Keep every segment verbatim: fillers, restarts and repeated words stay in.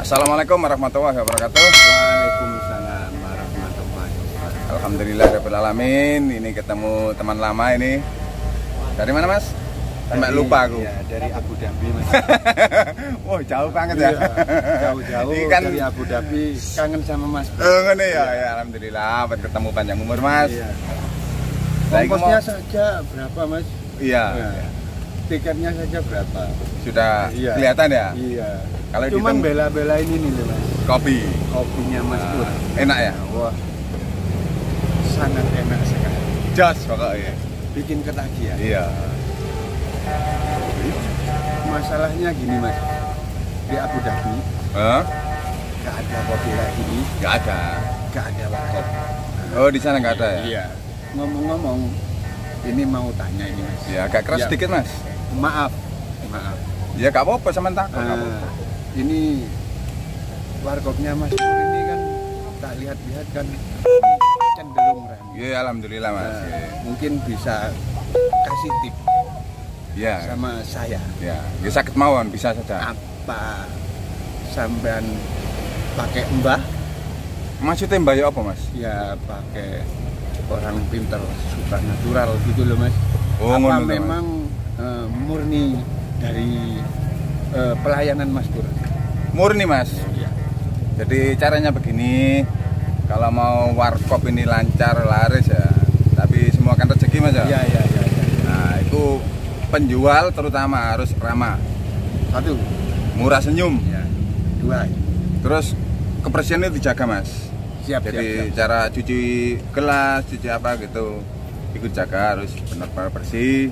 Assalamualaikum warahmatullahi wabarakatuh. Waalaikumsalam warahmatullahi wabarakatuh. Alhamdulillah rabbil alamin. Ini ketemu teman lama ini. Dari mana, Mas? Sampai lupa aku. Iya, dari Abu Dhabi, Mas. Wah, oh, jauh banget ya. Jauh-jauh iya, kan, dari Abu Dhabi. Kangen sama Mas Pur. Oh, ngene ya. Ya, alhamdulillah bertemu panjang umur, Mas. Iya. Ongkosnya mau... saja berapa, Mas? Iya. Nah, iya. Tiketnya saja berapa? Sudah iya. Kelihatan ya? Iya. Kalau cuman ditem... bela-belain ini nih, Mas. Kopi. Kopinya Mas Pur. Uh, enak ya? Wah. Sangat enak sekali. Jos pokoknya. Bikin ketagihan. Iya. Masalahnya gini, Mas, di Abu Dhabi huh? Gak ada kopi lagi. Gak ada. Gak ada warkop. Oh, di sana gak ada ya? Iya. Ngomong-ngomong, ini mau tanya ini, Mas. Ya, agak keras ya, sedikit, Mas. Maaf, maaf. Ya, gak apa-apa, sementara uh, ini warkopnya Mas Pur ini kan tak lihat-lihat kan cenderung ramai. Iya, alhamdulillah, Mas. Uh, ya. Mungkin bisa kasih tips. Ya. Sama saya. Ya, ya sakit mawon bisa saja. Apa sampean pakai mbah? Maksudnya mbah ya apa, Mas? Ya pakai orang pintar, super natural gitu loh, Mas. Oh, apa ngono, memang Mas. Uh, murni dari uh, pelayanan Mas Pur? Murni, Mas. Ya. Jadi caranya begini, kalau mau warkop ini lancar laris ya, tapi semua kan rezeki, Mas ya. Iya, iya, iya. Ya. Nah, itu penjual terutama harus ramah. Satu, murah senyum. Ya. Dua, terus kebersihan itu dijaga, Mas. Siap. Jadi siap, siap. Cara cuci gelas, cuci apa gitu, ikut jaga harus benar-benar bersih.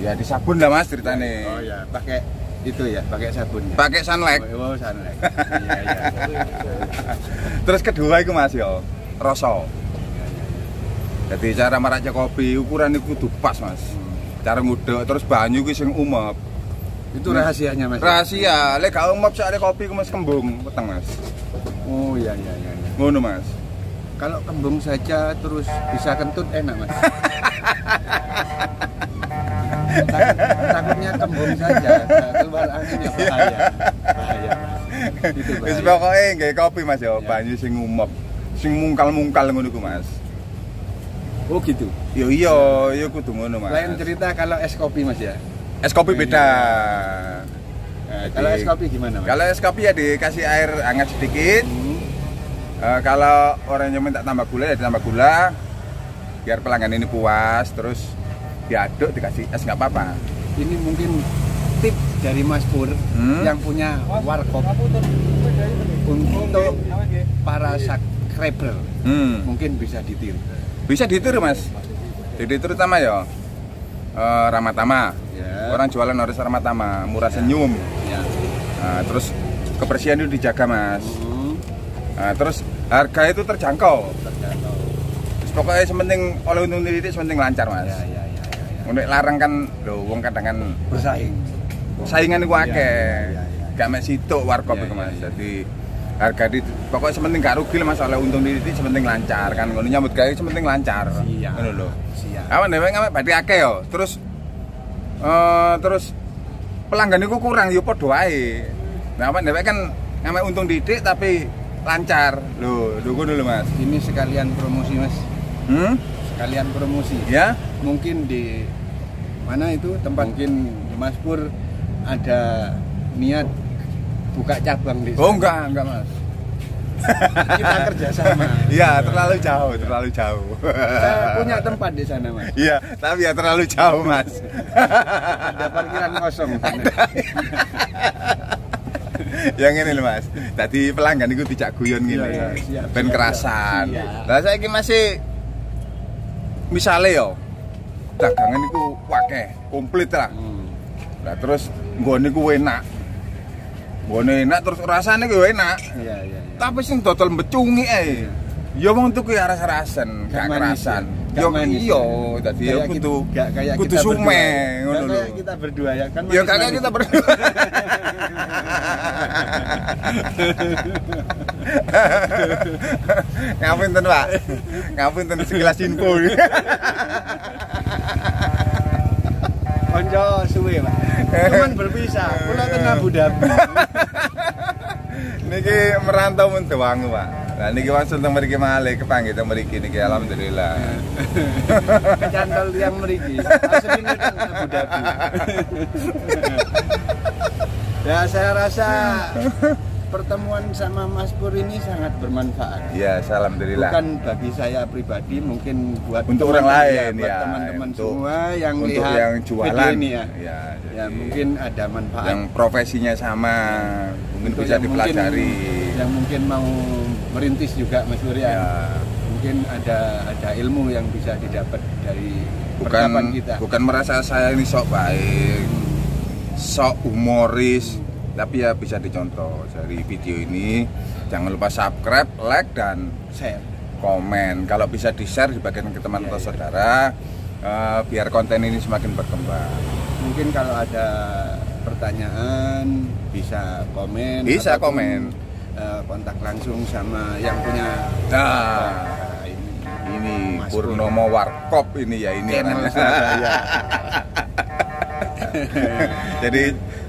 Ya di sabun lah, Mas, ceritanya. Oh ya, pakai itu ya, pakai sabun. Ya? Pakai Sunlight. Oh, oh Sunlight. Ya, ya. Terus kedua itu, Mas, yo, rasa. Jadi cara meracik kopi ukuran itu kudu pas, Mas. Cara ngudek terus banyu ki sing umep. Itu rahasianya, Mas. Rahasia, lek gak umep sak kopi ku Mas kembung, peteng, Mas. Oh iya iya iya. Ngono, Mas. Kalau kembung saja terus bisa kentut enak, Mas. Takutnya kembung saja, keluar anginnya bahaya. Bahaya, Mas. Itu bahaya. Wis pokoke nggih kopi, Mas, ya, banyu sing umep. Sing mungkal-mungkal ngono ku, Mas. Oh gitu. Yo yo yo kudu ngono, Mas. Lain cerita kalau es kopi, Mas, ya. Es kopi beda. Nah, kalau es kopi gimana, Mas? Kalau es kopi ya dikasih air hangat sedikit. Hmm. Uh, kalau orangnya minta tambah gula ya ditambah gula. Biar pelanggan ini puas, terus diaduk dikasih es nggak apa-apa. Ini mungkin tips dari Mas Pur hmm? yang punya warkop untuk para subscriber. Hmm. Mungkin bisa ditiru. Bisa ditiru, Mas. Jadi terutama ya uh, ramah tamah. Yeah. Orang jualan harus ramah tamah, murah yeah. senyum. Yeah. Nah, terus kebersihan itu dijaga, Mas. Mm. Nah, terus harga itu terjangkau. Terjangkau. Terus pokoknya sementing oleh untung titik sementing lancar, Mas. Yeah, yeah, yeah, yeah. Untuk larang kan, loh, wong kadang kan bersaing. Saingan itu akeh. Yeah, yeah, yeah, yeah. Gak mek sitok warkop yeah, itu, Mas. Yeah, yeah. Jadi harga di pokoknya sementing gak rugi lah, Mas, oleh untung titik sementing lancar kan ngono nyambut gawe sementing lancar ngono lho. Siap. Awak dhewe ngame badhe akeh yo. Terus uh, terus pelanggan iku kurang yo padha wae. Nah, awak dhewe kan ngame untung titik tapi lancar. Lho, lho ngono lho, Mas. Ini sekalian promosi, Mas. Hmm? Sekalian promosi. Ya, mungkin di mana itu tempat mungkin Mas Pur ada niat buka cabang di sana. Oh enggak, enggak, Mas. Kita kerja sama. Iya, terlalu jauh, terlalu jauh. Saya punya tempat di sana, Mas. Iya, tapi ya terlalu jauh, Mas. Ada parkiran kosong. Ada. Yang ini loh, Mas. Tadi pelanggan itu tidak guyon gitu. Ya, ya, ben kerasan. Lah saiki masih misale yo. Dagangan itu wakeh, komplit lah. Hmm. Nah, terus nggone ku enak. Bone enak terus rasanya gue enak. Iya, iya, iya. Tapi sing total becungi eh. Ya wong tuku ya rasa-rasan, gak kerasan. Ya iya, dadi ya kudu gak kayak kita sume ngono lho. Kayak kita berdua ya kan. Ya kakak kita berdua. Ngapunten, Pak. Ngapunten sekilas info. Konco suwe, Pak. Cuman berpisah, pulang ke Abu Dhabi. niki merantau mentewangi pak. Nah niki langsung teng mriki malih kepanggih teng mriki niki alhamdulillah. Kecantol yang mriki. Asline teng Abu Dhabi. Ya saya rasa pertemuan sama Mas Pur ini sangat bermanfaat. Iya, alhamdulillah. Bukan bagi saya pribadi, mungkin buat untuk orang lain ya, teman-teman ya, semua yang untuk lihat yang jualan ini ya. Ya, ya mungkin ada manfaat. Yang profesinya sama, mungkin bisa yang dipelajari. Mungkin, yang mungkin mau merintis juga Mas Pur ya. Mungkin ada ada ilmu yang bisa didapat dari percakapan kita. Bukan merasa saya ini sok baik, sok humoris. Tapi ya bisa dicontoh dari video ini. Jangan lupa subscribe, like, dan share, komen. Kalau bisa di-share dibagikan ke teman atau saudara, uh, biar konten ini semakin berkembang. Mungkin kalau ada pertanyaan bisa komen. Bisa komen. Uh, kontak langsung sama yang punya. Nah, ini, ini Purnomo-warkop ini ya ini. Jadi